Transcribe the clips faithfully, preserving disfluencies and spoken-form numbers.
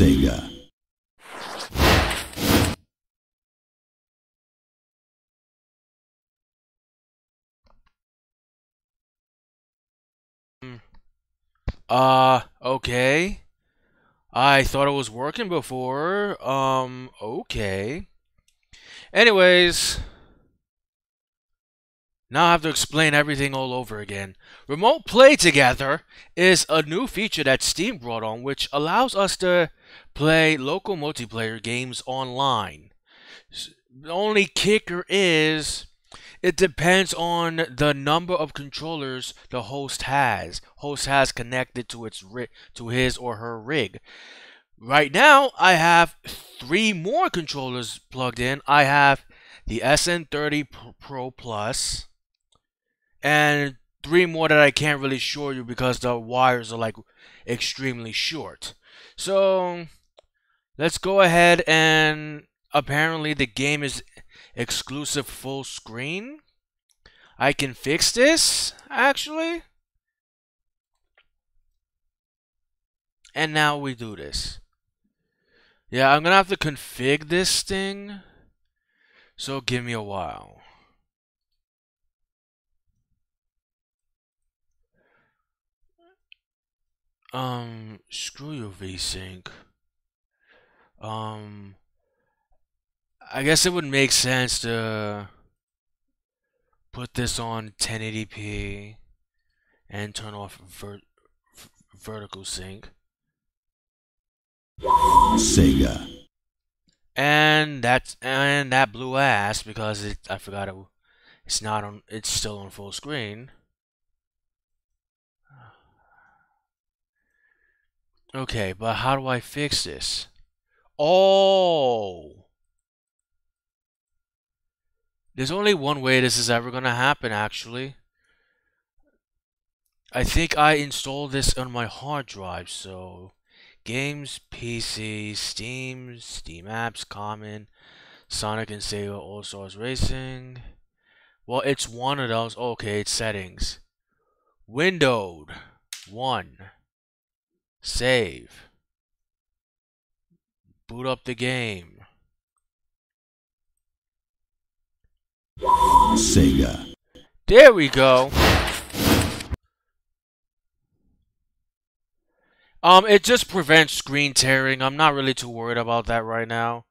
Sega. Uh, okay. I thought it was working before. Um, okay. Anyways, now I have to explain everything all over again. Remote Play Together is a new feature that Steam brought on, which allows us to play local multiplayer games online. The only kicker is, it depends on the number of controllers the host has. Host has connected to its rig, to his or her rig. Right now, I have three more controllers plugged in. I have the S N thirty Pro Plus and three more that I can't really show you because the wires are like extremely short. So let's go ahead, and apparently the game is exclusive full screen. I can fix this actually, and now we do this. Yeah, I'm gonna have to config this thing, so give me a while. Um screw your VSync. um I guess it would make sense to put this on ten eighty p and turn off ver vertical sync. Sega. And that's and that blew ass because it, I forgot it. It's not on. It's still on full screen. Okay, but how do I fix this? Oh. There's only one way this is ever going to happen, actually. I think I installed this on my hard drive, so... Games, P C, Steam, Steam Apps, Common, Sonic and Sega All-Stars Racing... Well, it's one of those. Okay, it's settings. Windowed. one. Save. Boot up the game. Sega. There we go. Um, it just prevents screen tearing. I'm not really too worried about that right now.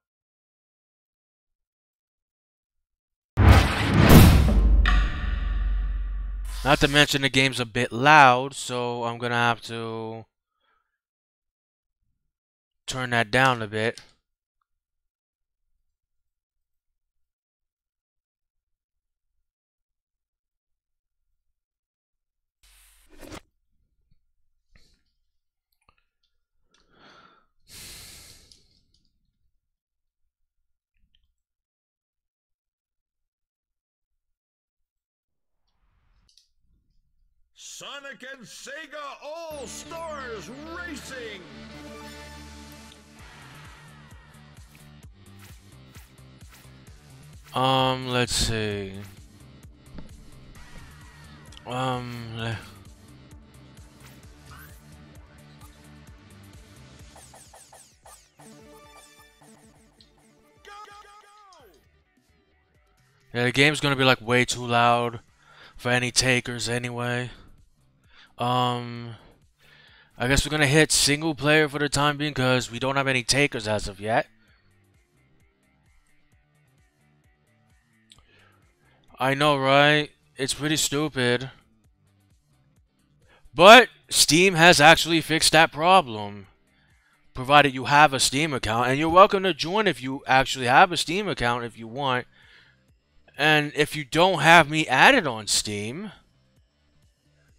Not to mention the game's a bit loud, so I'm gonna have to turn that down a bit. Sonic and Sega All-Stars Racing! Um, let's see. Um... Le yeah, the game's gonna be like way too loud for any takers anyway. Um, I guess we're gonna hit single player for the time being because we don't have any takers as of yet. I know, right? It's pretty stupid. But Steam has actually fixed that problem, provided you have a Steam account, and you're welcome to join if you actually have a Steam account if you want. And if you don't have me added on Steam,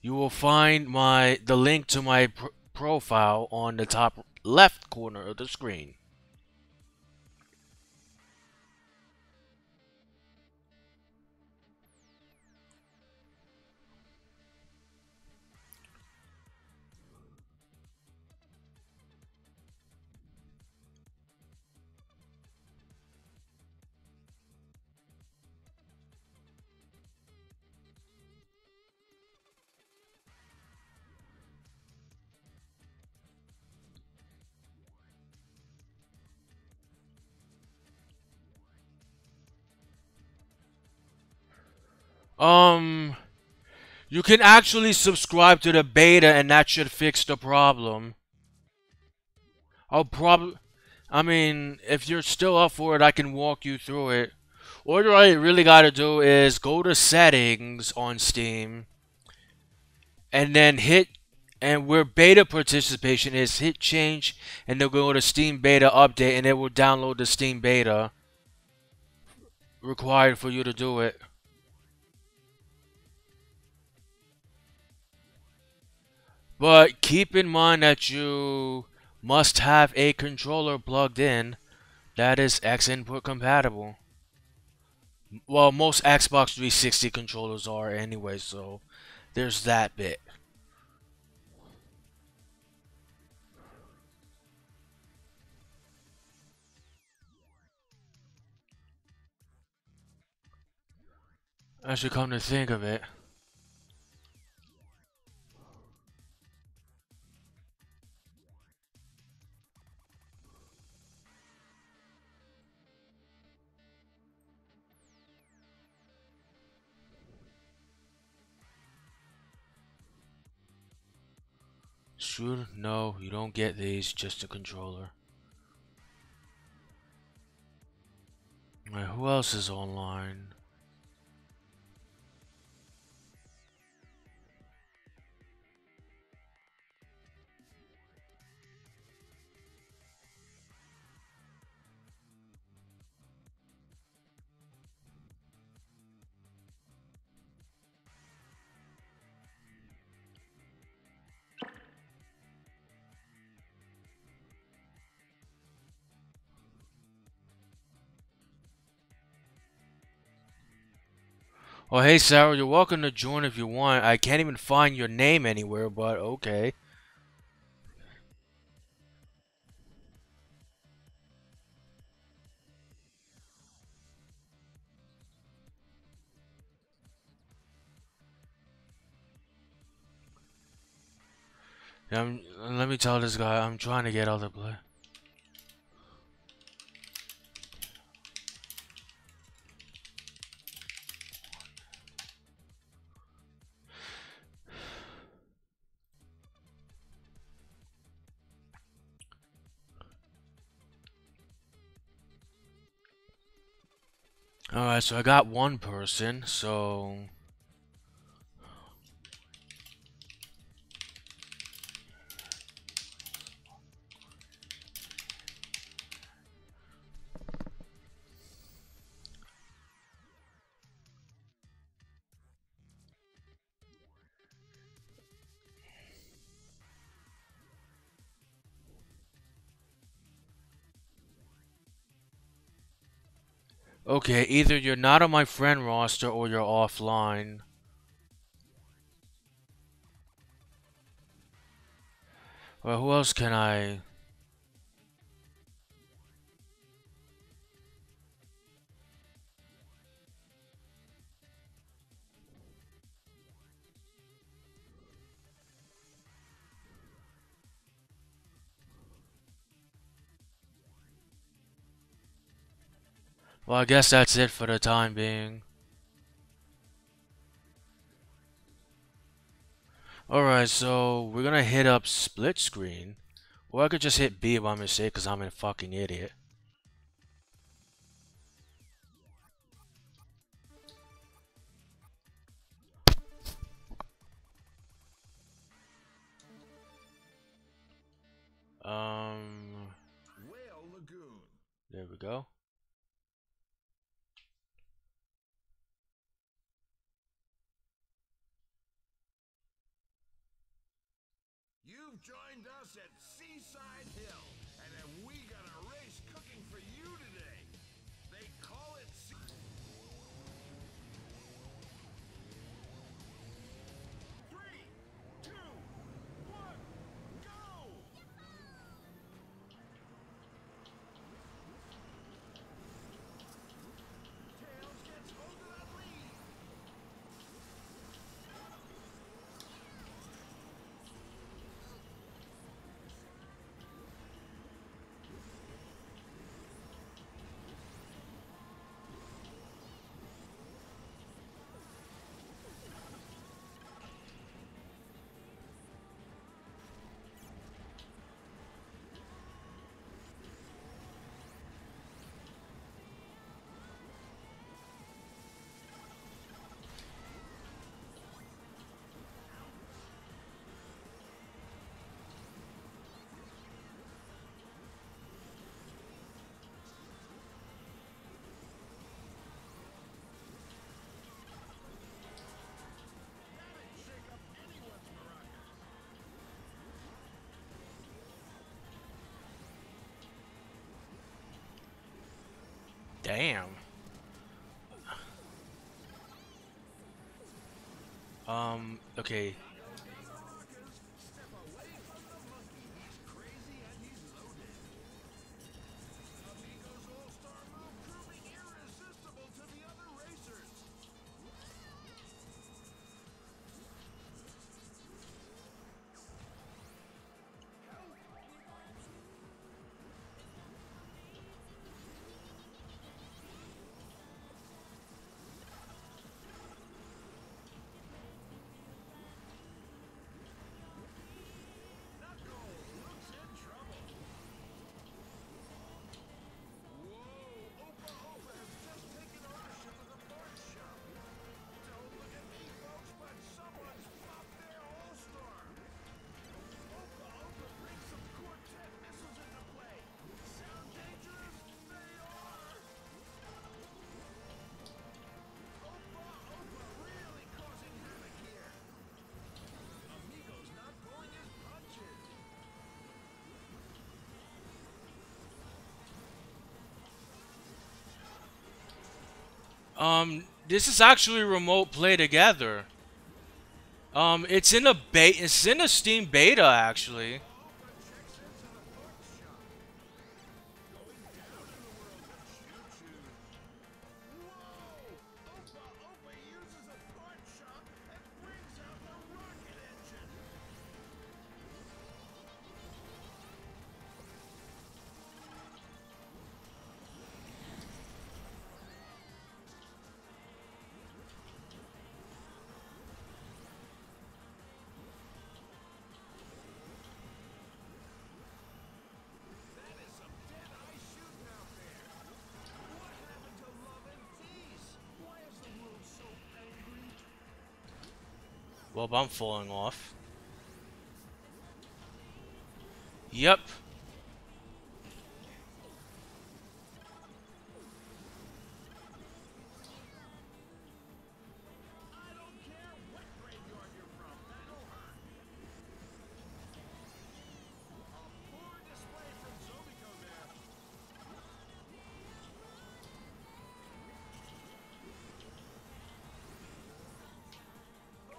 you will find my the link to my pr profile on the top left corner of the screen. Um, you can actually subscribe to the beta and that should fix the problem. I'll probably, I mean, if you're still up for it, I can walk you through it. What I really gotta do is go to settings on Steam and then hit, and where beta participation is, hit change, and they'll go to Steam beta update and it will download the Steam beta required for you to do it. But keep in mind that you must have a controller plugged in that is X-input compatible. Well, most Xbox three sixty controllers are anyway, so there's that bit. As you come to think of it. Sure, no, you don't get these, just a controller. Alright, who else is online? Oh, hey, Sarah, you're welcome to join if you want. I can't even find your name anywhere, but okay. I'm, let me tell this guy, I'm trying to get other play. Alright, so I got one person, so... Okay, either you're not on my friend roster or you're offline. Well, who else can I... Well, I guess that's it for the time being. Alright, so we're gonna hit up split screen. Or I could just hit B by mistake because I'm a fucking idiot. Um. Whale Lagoon. There we go. You've joined us at Seaside Hill, and have we got a race cooking for you today. They call it Se Three, two, one, go! Tails gets hold of that lead. Damn. Um, okay. Um, this is actually Remote Play Together. Um, it's in a beta. It's in a Steam beta, actually. Well, I'm falling off. Yep.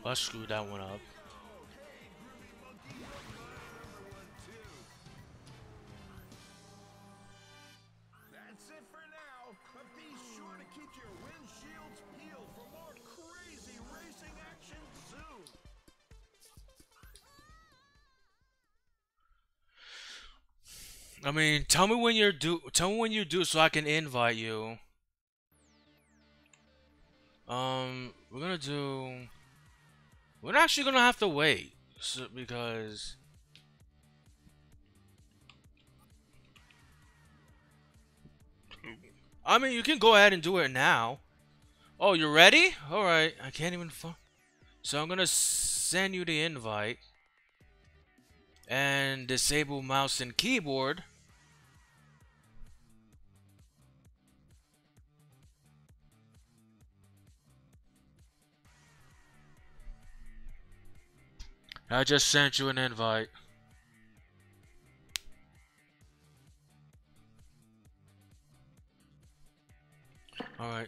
I screwed that one up. That's it for now, but be sure to keep your windshields peeled for more crazy racing action soon. I mean, tell me when you're due. Tell me when you do, so I can invite you. Um, we're gonna do. We're actually gonna have to wait, so, because I mean, you can go ahead and do it now. Oh, you're ready? All right, I can't even. Fu so I'm gonna send you the invite and disable mouse and keyboard. I just sent you an invite. All right.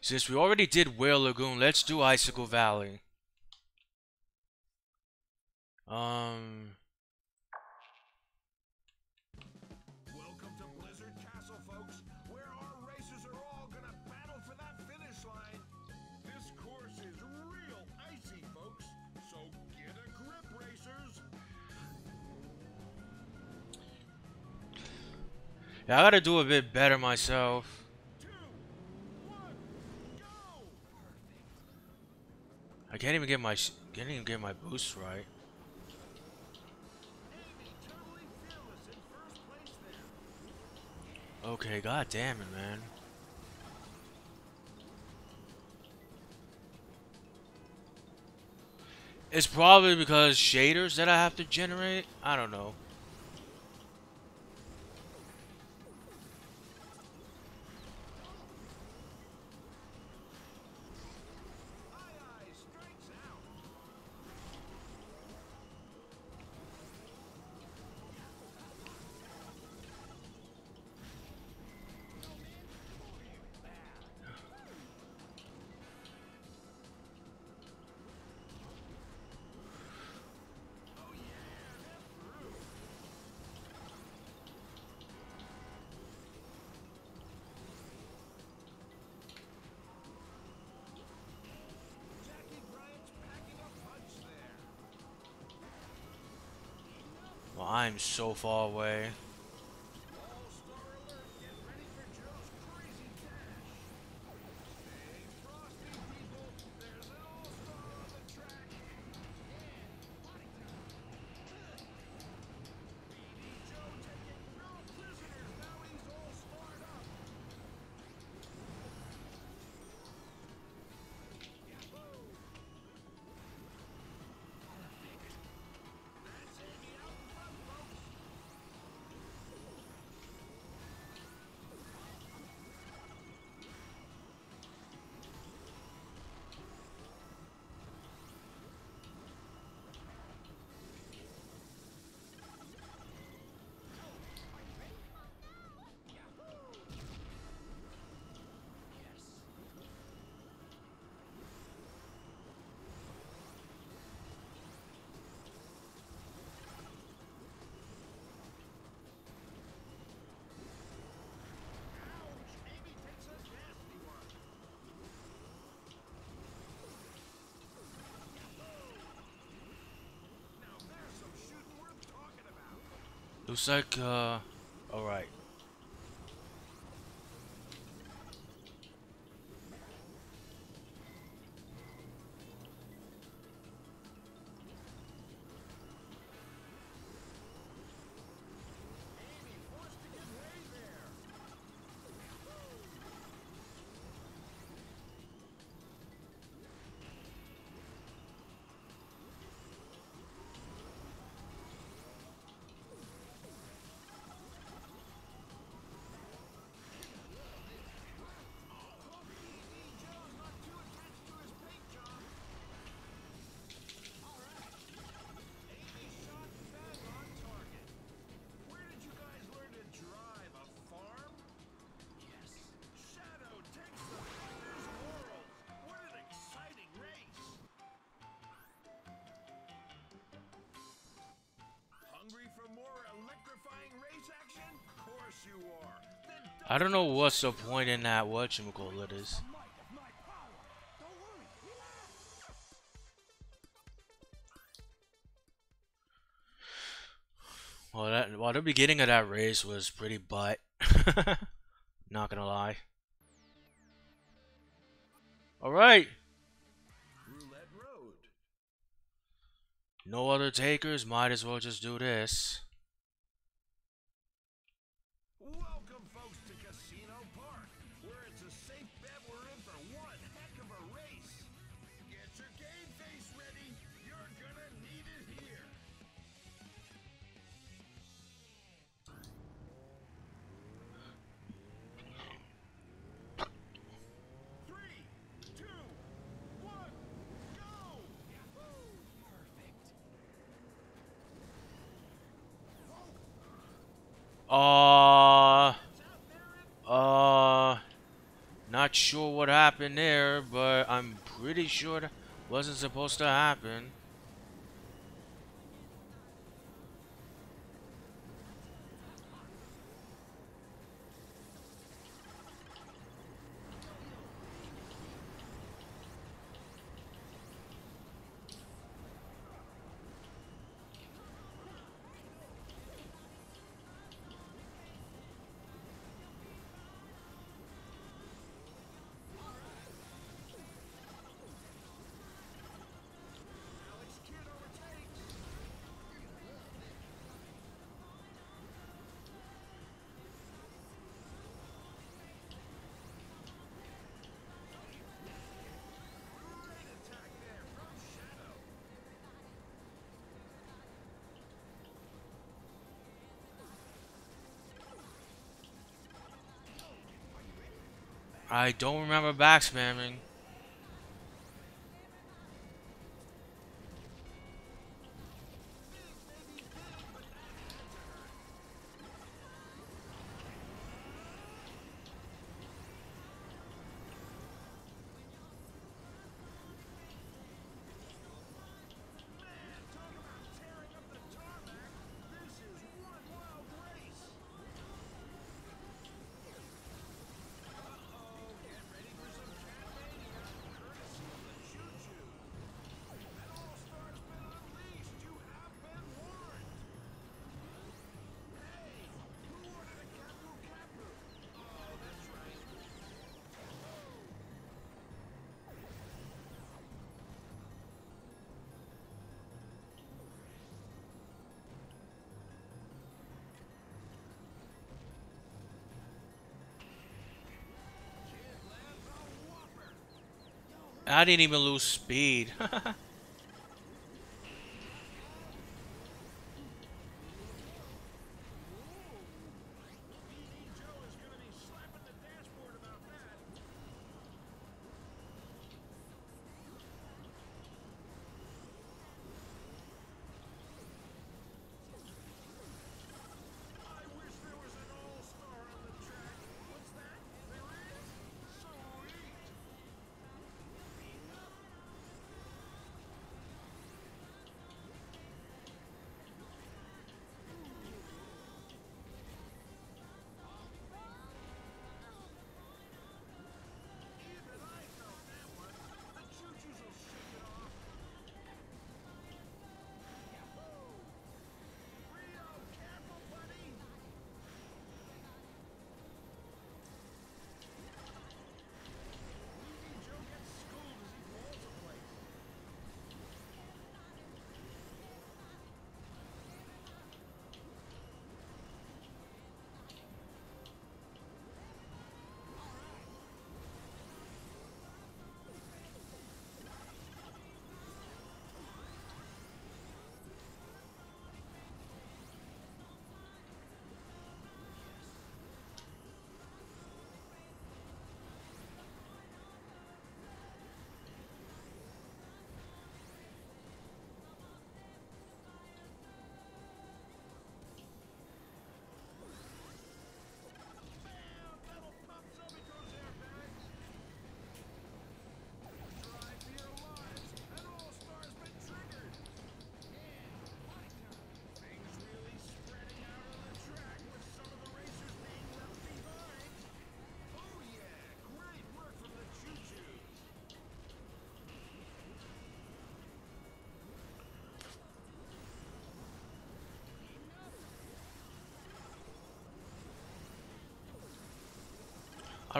Since we already did Whale Lagoon, let's do Icicle Valley. Um. Welcome to Blizzard Castle, folks, where our racers are all gonna battle for that finish line. This course is real icy, folks, so get a grip, racers. Yeah, I gotta do a bit better myself. I can't even get my can't even get my boost right. Okay, god damn it, man. It's probably because shaders that I have to generate. I don't know. I'm so far away. Looks like, uh, alright. I don't know what's the point in that whatchamacallit is. Well, that, well, the beginning of that race was pretty butt. Not gonna lie. Alright! No other takers, might as well just do this. Uh, uh, not sure what happened there, but I'm pretty sure that wasn't supposed to happen. I don't remember back spamming. I didn't even lose speed. I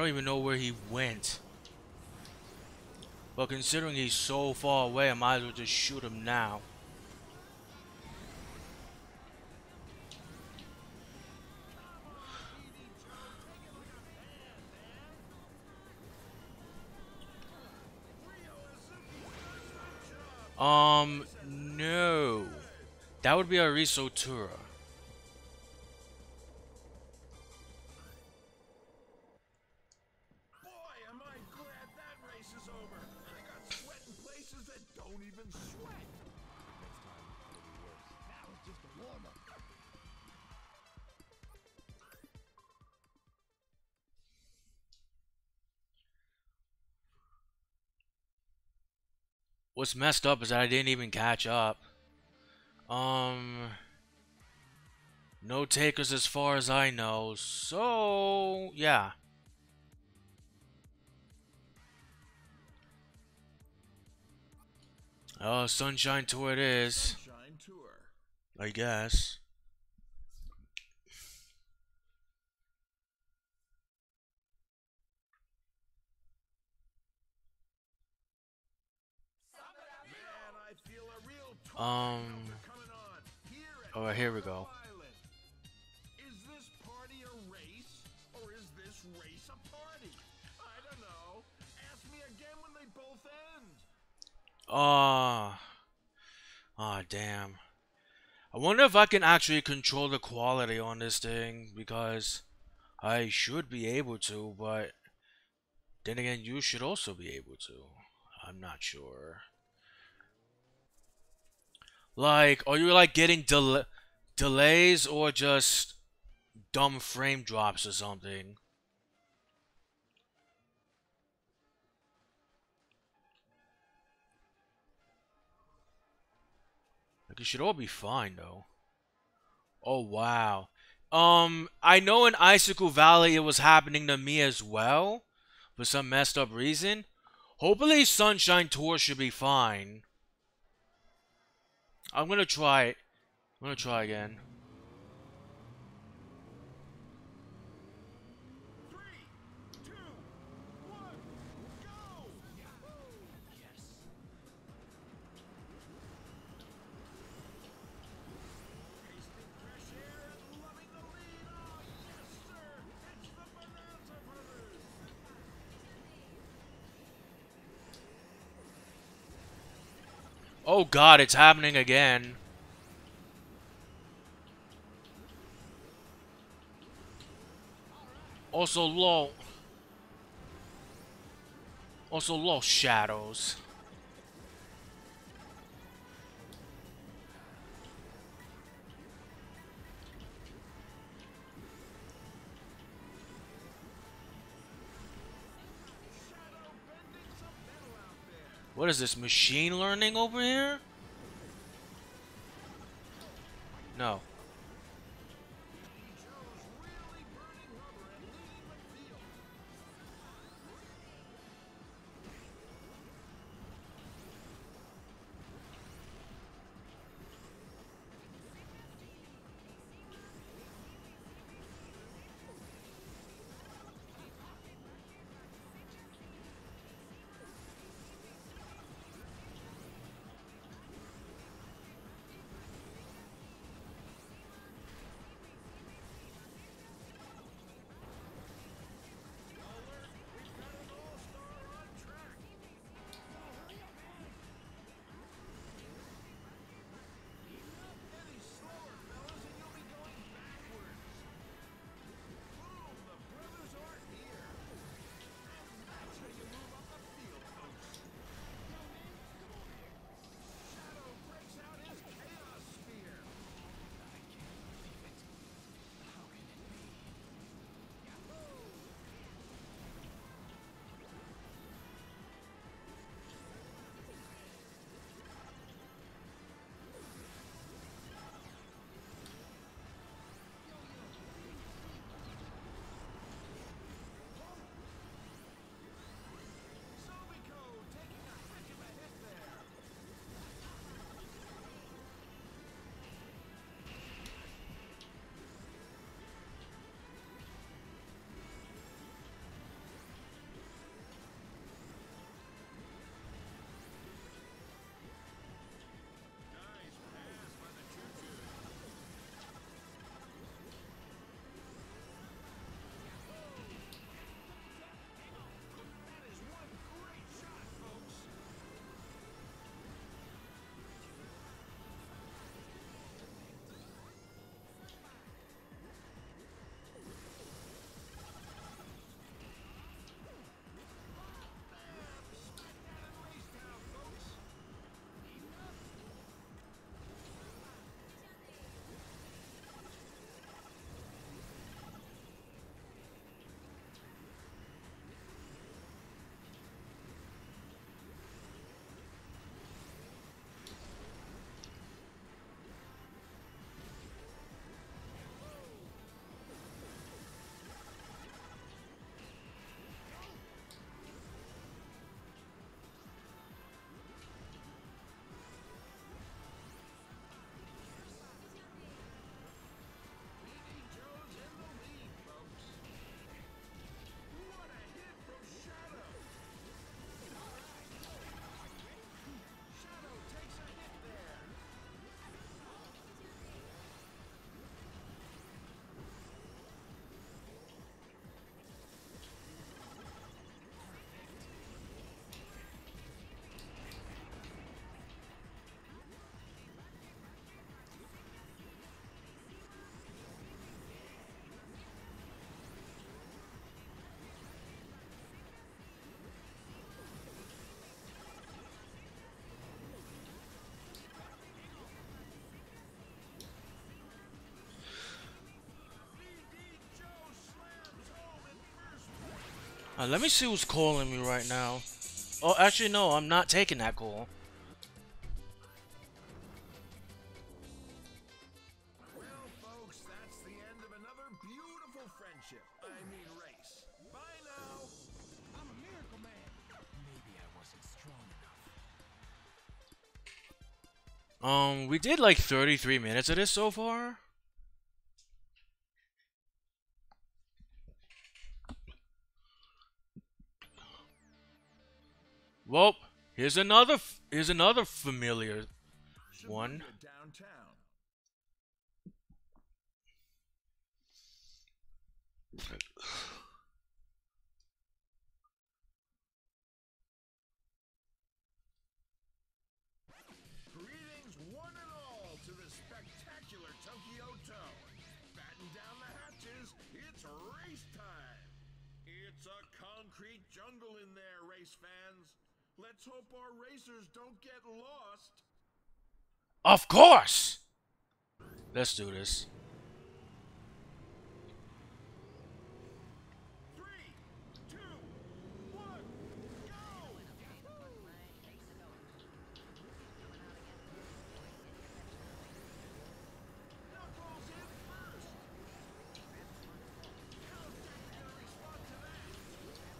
don't even know where he went. But considering he's so far away, I might as well just shoot him now. Um, no. That would be a Remote Play Together. What's messed up is that I didn't even catch up. Um, no takers as far as I know. So, yeah. Oh, Sunshine Tour it is. Sunshine Tour. I guess. Um. All right, here we go. Is this party a race, or is this race a party? I don't know. Ask me again when they both end. Ah. Ah, damn. I wonder if I can actually control the quality on this thing, because I should be able to, but Then again, you should also be able to. I'm not sure. Like, are you like getting del delays or just dumb frame drops or something? Like, it should all be fine though. Oh wow. Um, I know in Icicle Valley it was happening to me as well, for some messed up reason. Hopefully Sunshine Tour should be fine. I'm gonna try it. I'm gonna try again. Three, two, one, go! Yes. Tasting fresh air and loving the lead. Oh, yes, sir! It's the Bonanza Brothers! Oh, God, it's happening again. Also low. Also low shadows. What is this, machine learning over here? No. Uh, let me see who's calling me right now. Oh, actually, no, I'm not taking that call. Well, folks, that's the end of another beautiful friendship. I mean race. Bye now. I'm a miracle man. Maybe I wasn't strong enough. Um, we did like thirty-three minutes of this so far. Well, here's another f here's another familiar one. Greetings, one and all, to the spectacular Tokyo Dome. Batten down the hatches, it's race time. It's a concrete jungle in there, race fans. Let's hope our racers don't get lost. Of course! Let's do this. Three, two, one, go! Knuckles in first.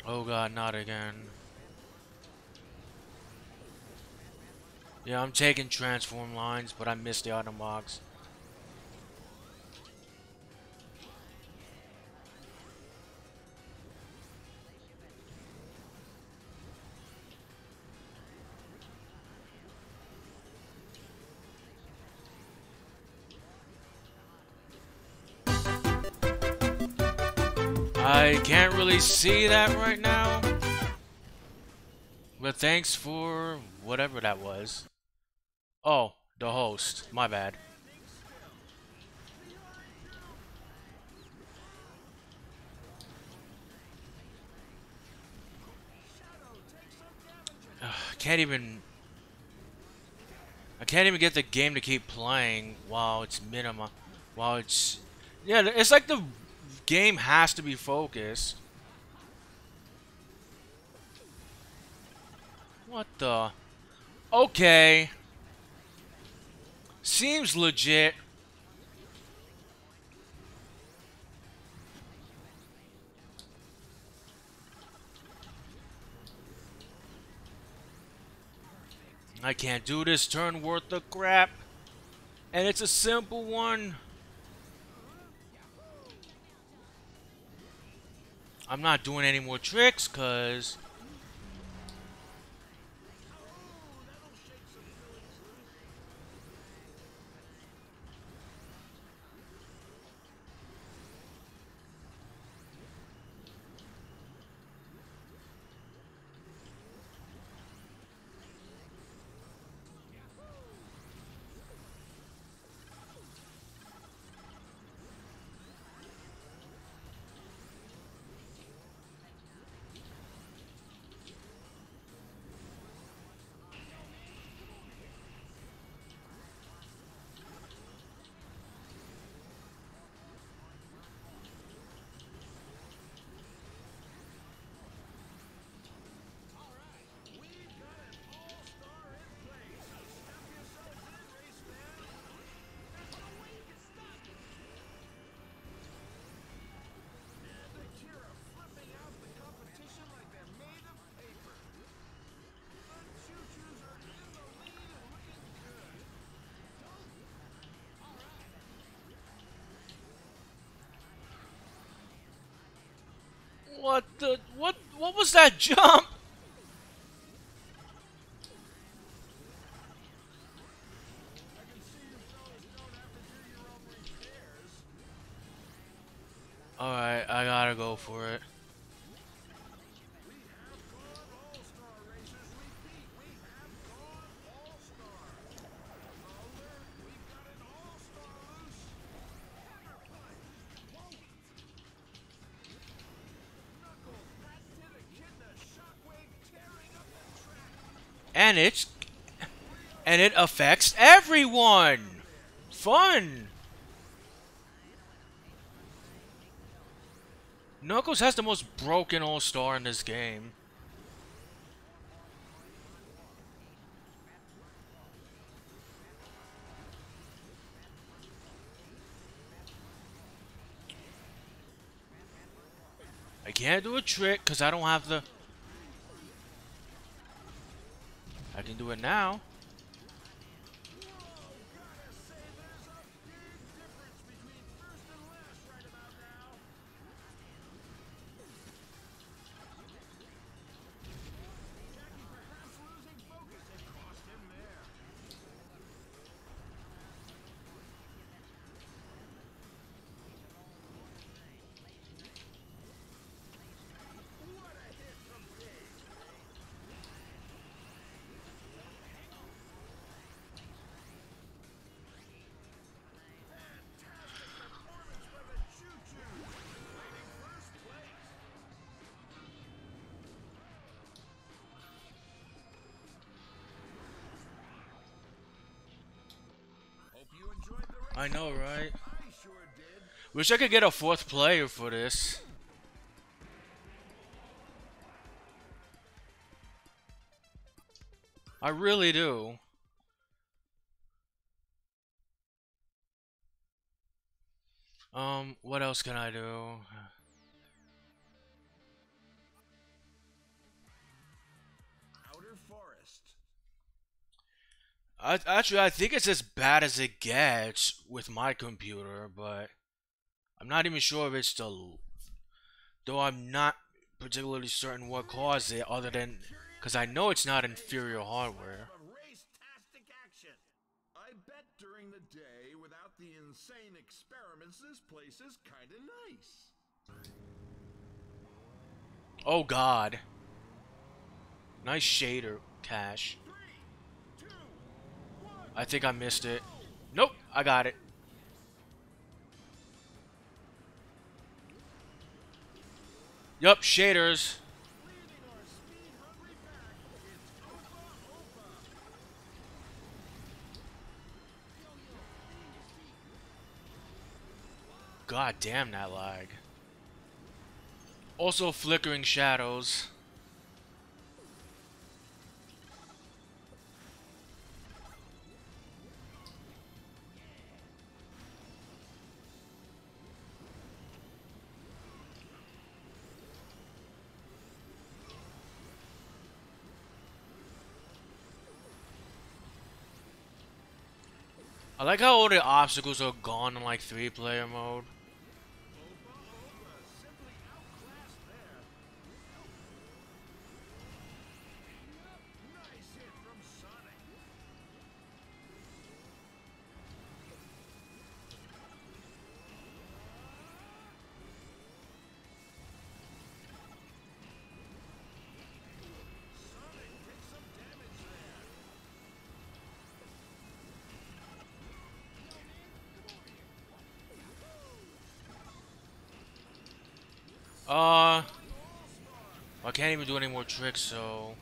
Oh god, not again. Yeah, I'm taking transform lines, but I missed the item box. I can't really see that right now, but thanks for whatever that was. Oh, the host. My bad. Ugh, can't even... I can't even get the game to keep playing while it's minima. While it's... Yeah, it's like the game has to be focused. What the... Okay... Seems legit. I can't do this turn worth the crap. And it's a simple one. I'm not doing any more tricks because... What the what what was that jump? All right, I gotta go for it. And it's and it affects everyone. Fun. Knuckles has the most broken all-star in this game. I can't do a trick because I don't have the... I can do it now. I know, right? Wish I could get a fourth player for this. I really do. Um, what else can I do? I, actually, I think it's as bad as it gets with my computer, but I'm not even sure if it's the... Though I'm not particularly certain what caused it, other than... Because I know it's not inferior hardware. I bet during the day, without the insane experiments, this place is kind of nice. Oh, God. Nice shader, Cash. I think I missed it. Nope, I got it. Yup, shaders. God damn that lag. Also flickering shadows. I like how all the obstacles are gone in like three-player mode. Uh, I can't even do any more tricks, so...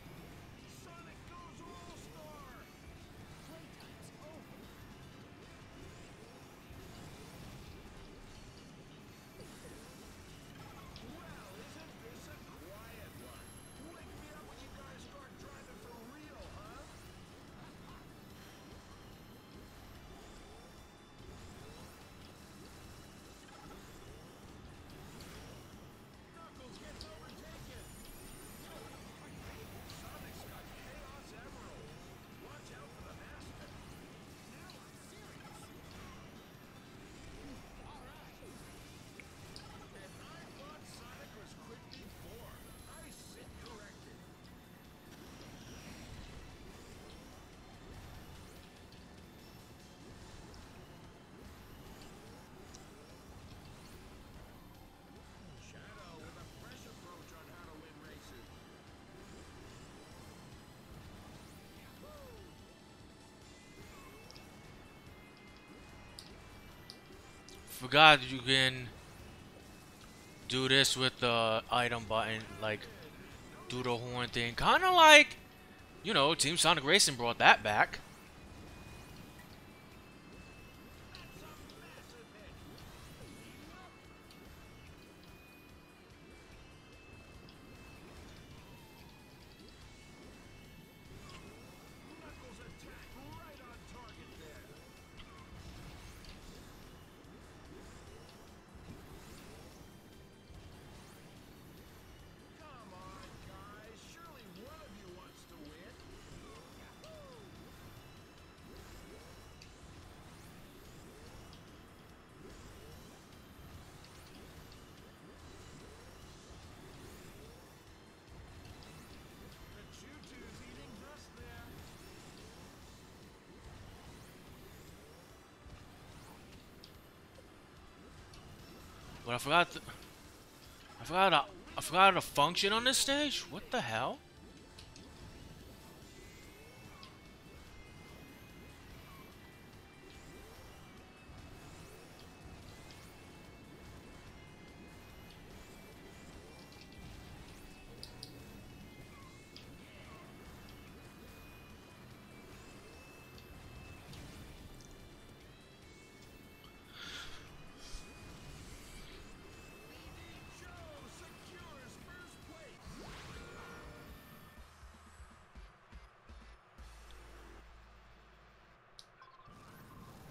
Forgot you can do this with the item button, like do the horn thing, kind of like, you know, Team Sonic Racing brought that back. But I forgot the, I forgot a, I forgot a function on this stage? What the hell?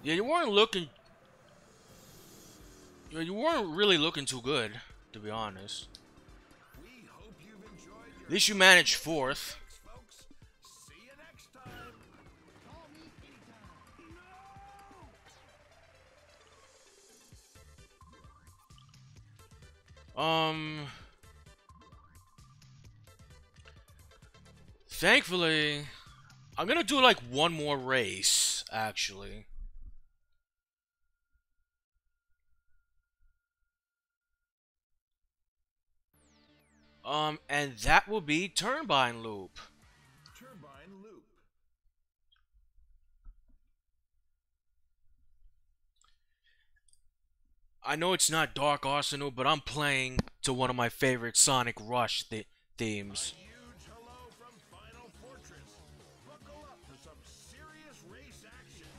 Yeah, you weren't looking. Yeah, you weren't really looking too good, to be honest. We hope you've enjoyed your At least you managed fourth. Folks, see you next time. Call me anytime. No! Um. Thankfully, I'm gonna do like one more race, actually. Um, and that will be Turbine Loop. Turbine Loop. I know it's not Dark Arsenal, but I'm playing to one of my favorite Sonic Rush th themes. A huge hello from Final Fortress. Buckle up for some serious race action.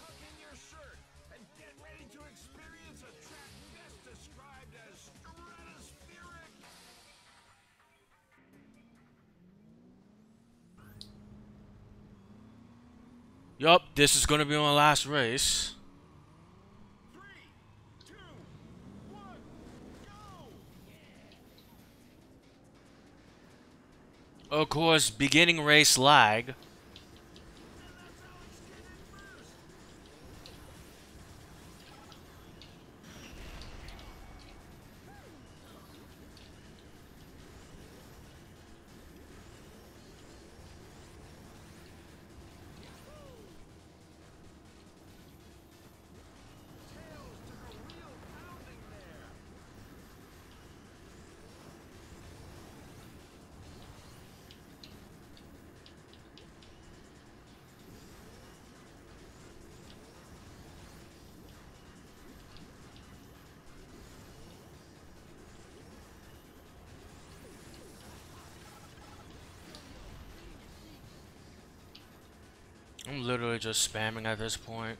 Tuck in your shirt and get ready to experience a track best described as stratospheric. Yup, this is gonna be my last race. Three, two, one, go! Of course, beginning race lag. I'm literally just spamming at this point.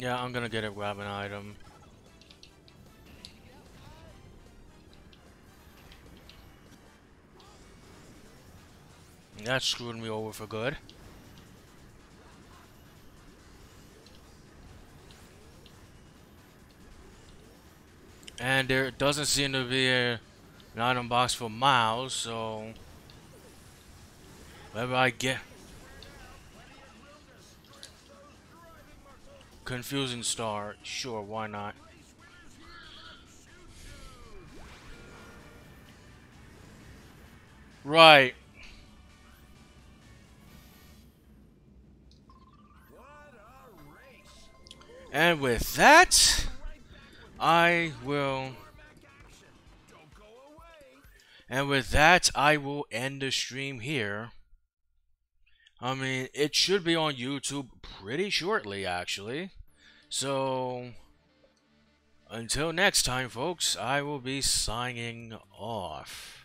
Yeah, I'm gonna get it, grab an item. That screwed me over for good. And there doesn't seem to be a, an item box for Miles, so whatever I get. Confusing Star, sure, why not? Right. And with that, I will. And with that, I will end the stream here. I mean, it should be on YouTube pretty shortly, actually. So, until next time, folks, I will be signing off.